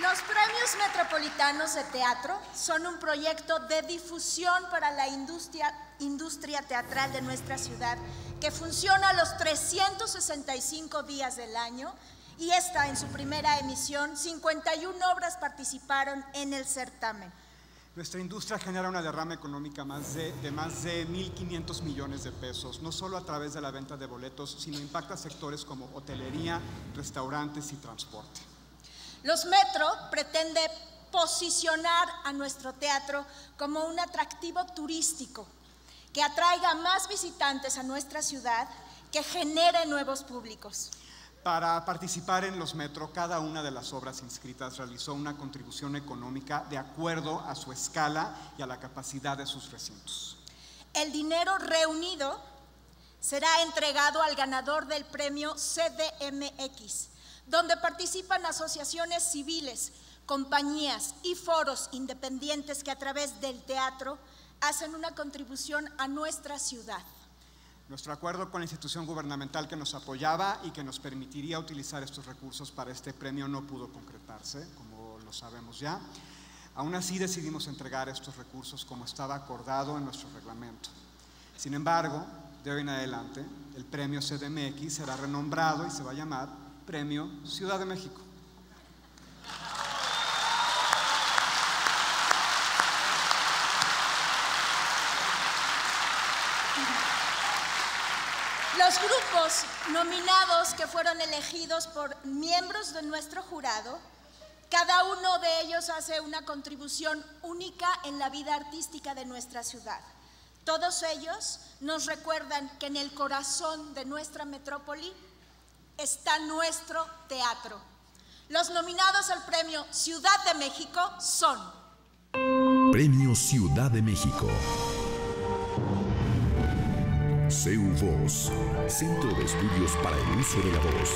Los Premios Metropolitanos de Teatro son un proyecto de difusión para la industria teatral de nuestra ciudad, que funciona los 365 días del año, y esta, en su primera emisión, 51 obras participaron en el certamen. Nuestra industria genera una derrama económica de más de 1.500 millones de pesos, no solo a través de la venta de boletos, sino impacta sectores como hotelería, restaurantes y transporte. Los Metro pretende posicionar a nuestro teatro como un atractivo turístico que atraiga más visitantes a nuestra ciudad, que genere nuevos públicos. Para participar en los Metro, cada una de las obras inscritas realizó una contribución económica de acuerdo a su escala y a la capacidad de sus recintos. El dinero reunido será entregado al ganador del premio CDMX, donde participan asociaciones civiles, compañías y foros independientes que a través del teatro hacen una contribución a nuestra ciudad. Nuestro acuerdo con la institución gubernamental que nos apoyaba y que nos permitiría utilizar estos recursos para este premio no pudo concretarse, como lo sabemos ya. Aún así decidimos entregar estos recursos como estaba acordado en nuestro reglamento. Sin embargo, de hoy en adelante, el premio CDMX será renombrado y se va a llamar Premio Ciudad de México. Los grupos nominados que fueron elegidos por miembros de nuestro jurado, cada uno de ellos hace una contribución única en la vida artística de nuestra ciudad. Todos ellos nos recuerdan que en el corazón de nuestra metrópoli está nuestro teatro. Los nominados al Premio Ciudad de México son... Premio Ciudad de México. CEU Voz, Centro de Estudios para el Uso de la Voz.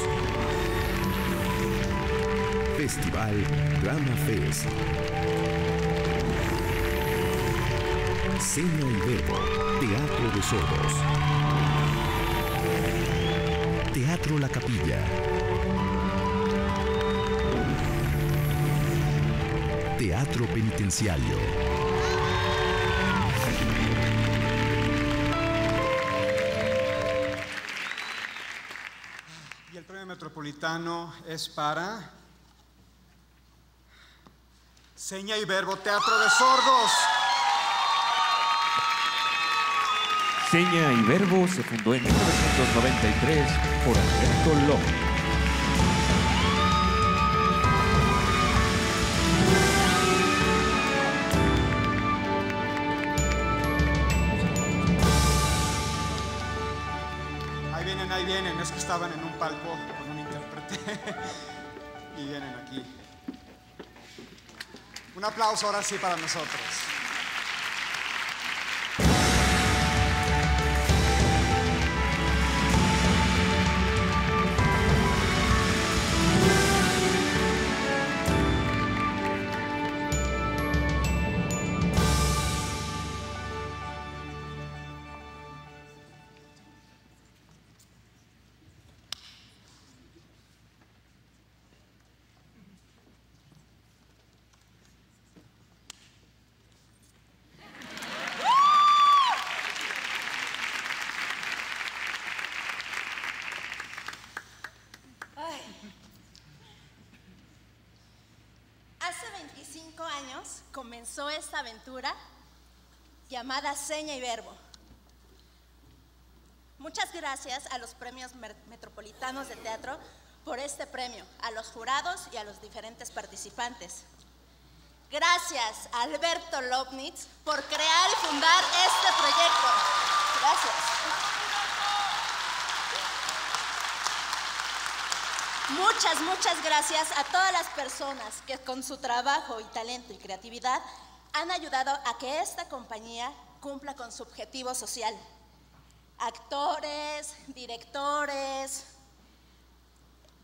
Festival Drama Fest. Seña y Verbo, Teatro de Sordos. Teatro La Capilla. Teatro Penitenciario. Metropolitano es para Seña y Verbo, Teatro de Sordos. Seña y Verbo se fundó en 1993 por Alberto López. Ahí vienen, es que estaban en un palco con un intérprete y vienen aquí. Un aplauso ahora sí para nosotros. Comenzó esta aventura llamada Seña y Verbo. Muchas gracias a los Premios Metropolitanos de Teatro por este premio, a los jurados y a los diferentes participantes. Gracias a Alberto Lovnitz por crear y fundar este proyecto. Gracias. Muchas gracias a todas las personas que con su trabajo y talento y creatividad han ayudado a que esta compañía cumpla con su objetivo social. Actores, directores,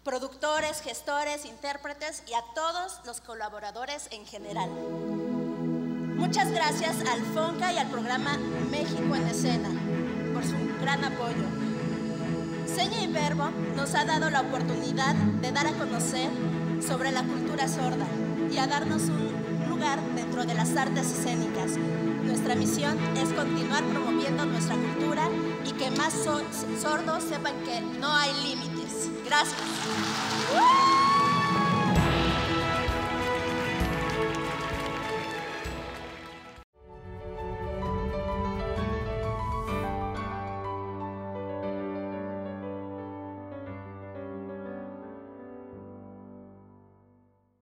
productores, gestores, intérpretes y a todos los colaboradores en general. Muchas gracias al FONCA y al programa México en Escena por su gran apoyo. Seña y Verbo nos ha dado la oportunidad de dar a conocer sobre la cultura sorda y a darnos un lugar dentro de las artes escénicas. Nuestra misión es continuar promoviendo nuestra cultura y que más sordos sepan que no hay límites. Gracias.